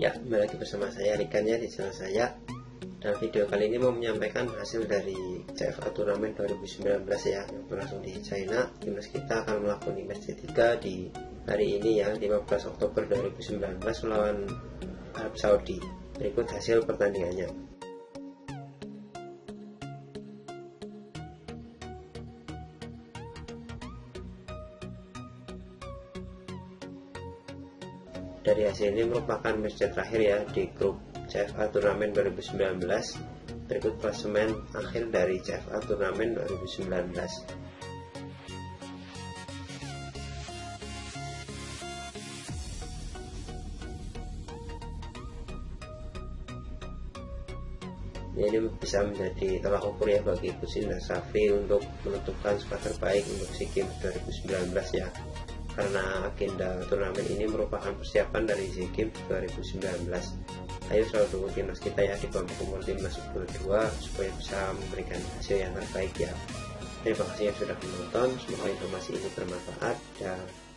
Ya, kembali lagi bersama saya Rikannya di channel saya. Dan video kali ini mau menyampaikan hasil dari CFA Tournament 2019 ya, yang berlangsung di China. Timnas kita akan melakukan match ketiga di hari ini ya, 15 Oktober 2019 melawan Arab Saudi. Berikut hasil pertandingannya. Dari hasil ini merupakan match terakhir ya di grup CFA Turnamen 2019. Berikut klasemen akhir dari CFA Turnamen 2019. Ini bisa menjadi tolak ukur ya bagi Indra Sjafri untuk menentukan skuad terbaik untuk SEA Games 2019 ya. Karena agenda turnamen ini merupakan persiapan dari SEA Games 2019. Ayo selalu dukung timnas kita ya di kelompok umur timnas U22 supaya bisa memberikan hasil yang terbaik ya. Terima kasih yang sudah menonton, semoga informasi ini bermanfaat dan